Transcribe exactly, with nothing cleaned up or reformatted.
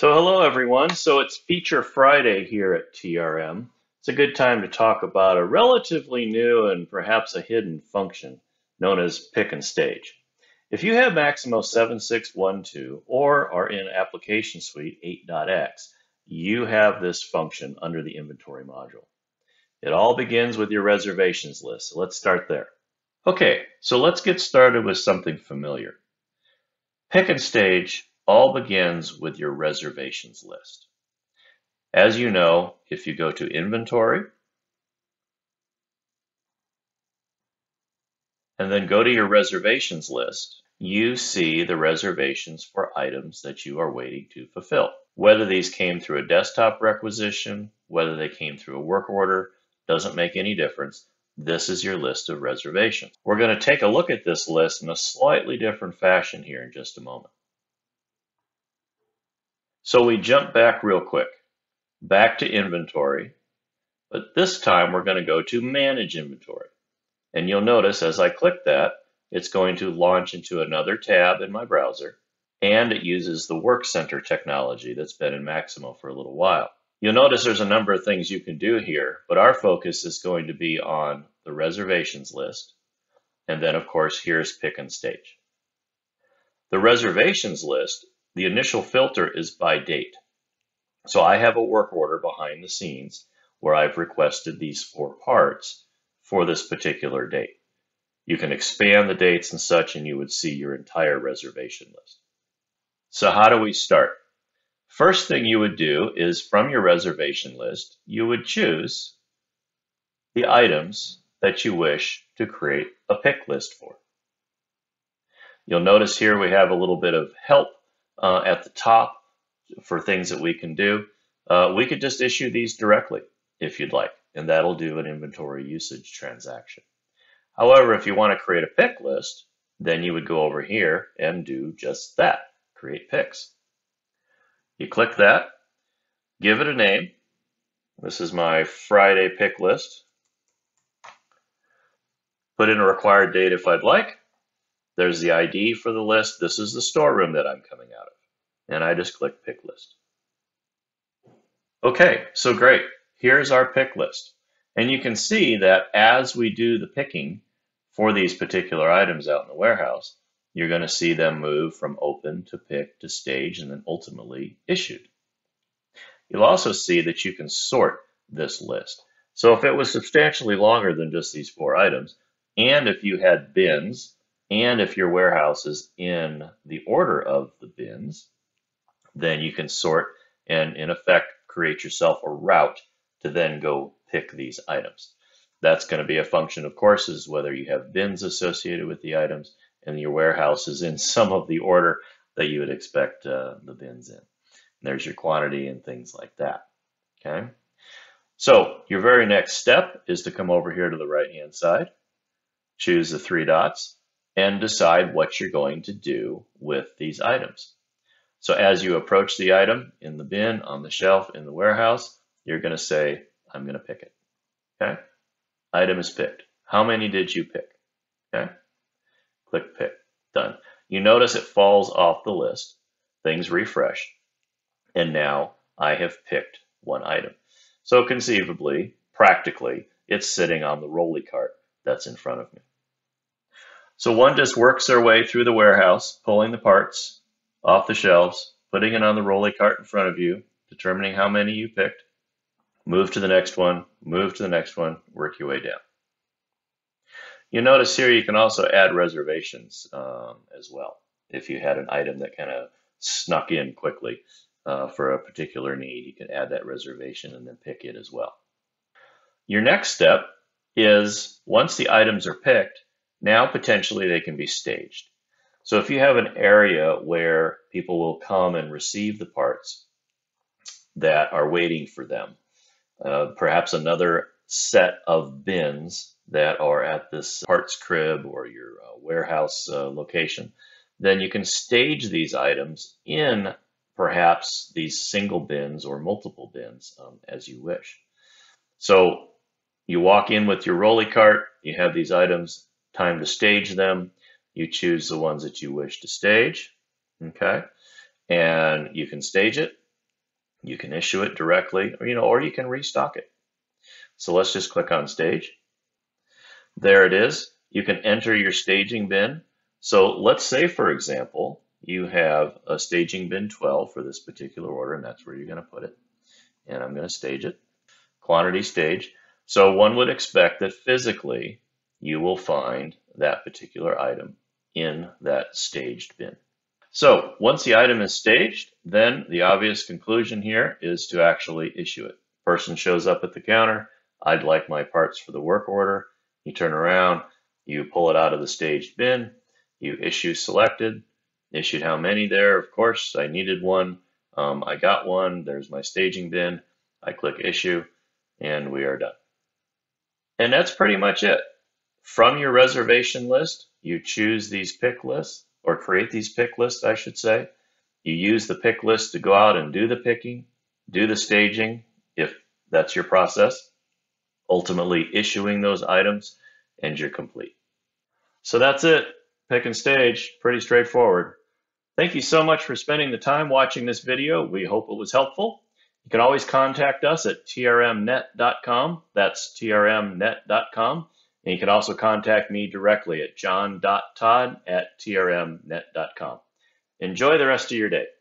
So hello everyone, so it's Feature Friday here at T R M. It's a good time to talk about a relatively new and perhaps a hidden function known as pick and stage. If you have Maximo seven six one two or are in Application Suite eight dot x, you have this function under the inventory module. It all begins with your reservations list, so let's start there. Okay, so let's get started with something familiar. Pick and stage all begins with your reservations list. As you know, if you go to inventory and then go to your reservations list, you see the reservations for items that you are waiting to fulfill. Whether these came through a desktop requisition, whether they came through a work order, doesn't make any difference. This is your list of reservations. We're going to take a look at this list in a slightly different fashion here in just a moment. So we jump back real quick, back to inventory, but this time we're going to go to manage inventory. And you'll notice as I click that, it's going to launch into another tab in my browser, and it uses the Work Center technology that's been in Maximo for a little while. You'll notice there's a number of things you can do here, but our focus is going to be on the reservations list, and then of course here's pick and stage. The reservations list, the initial filter is by date. So I have a work order behind the scenes where I've requested these four parts for this particular date. You can expand the dates and such, and you would see your entire reservation list. So how do we start? First thing you would do is from your reservation list, you would choose the items that you wish to create a pick list for. You'll notice here we have a little bit of help Uh, at the top for things that we can do. Uh, we could just issue these directly if you'd like, and that'll do an inventory usage transaction. However, if you want to create a pick list, then you would go over here and do just that, create picks. You click that, give it a name. This is my Friday pick list. Put in a required date if I'd like. There's the I D for the list. This is the storeroom that I'm coming out of. And I just click pick list. Okay, so great. Here's our pick list. And you can see that as we do the picking for these particular items out in the warehouse, you're going to see them move from open to pick to stage and then ultimately issued. You'll also see that you can sort this list. So if it was substantially longer than just these four items, and if you had bins, and if your warehouse is in the order of the bins, then you can sort and in effect create yourself a route to then go pick these items. That's going to be a function, of course, is whether you have bins associated with the items and your warehouse is in some of the order that you would expect uh, the bins in. And there's your quantity and things like that. Okay. So your very next step is to come over here to the right-hand side, choose the three dots, and decide what you're going to do with these items. So as you approach the item in the bin, on the shelf, in the warehouse, you're going to say, I'm going to pick it. Okay? Item is picked. How many did you pick? Okay? Click pick. Done. You notice it falls off the list. Things refresh. And now I have picked one item. So conceivably, practically, it's sitting on the rolly cart that's in front of me. So one just works their way through the warehouse, pulling the parts off the shelves, putting it on the rolly cart in front of you, determining how many you picked, move to the next one, move to the next one, work your way down. You notice here you can also add reservations um, as well, if you had an item that kind of snuck in quickly uh, for a particular need. You can add that reservation and then pick it as well. Your next step is once the items are picked, now potentially they can be staged. So if you have an area where people will come and receive the parts that are waiting for them, uh, perhaps another set of bins that are at this parts crib or your uh, warehouse uh, location, then you can stage these items in perhaps these single bins or multiple bins um, as you wish. So you walk in with your rolly cart, you have these items, time to stage them. You choose the ones that you wish to stage, okay? And you can stage it. You can issue it directly, or, you know, or you can restock it. So let's just click on stage. There it is. You can enter your staging bin. So let's say, for example, you have a staging bin twelve for this particular order, and that's where you're going to put it. And I'm going to stage it, quantity stage. So one would expect that physically you will find that particular item in that staged bin. So once the item is staged, then the obvious conclusion here is to actually issue it. Person shows up at the counter, I'd like my parts for the work order. You turn around, you pull it out of the staged bin, you issue selected, issued how many there, of course, I needed one, um, I got one, there's my staging bin, I click issue, and we are done. And that's pretty much it. From your reservation list, you choose these pick lists, or create these pick lists, I should say. You use the pick list to go out and do the picking, do the staging, if that's your process, ultimately issuing those items, and you're complete. So that's it. Pick and stage, pretty straightforward. Thank you so much for spending the time watching this video. We hope it was helpful. You can always contact us at T R M net dot com. That's T R M net dot com. And you can also contact me directly at john dot todd at T R M net dot com. Enjoy the rest of your day.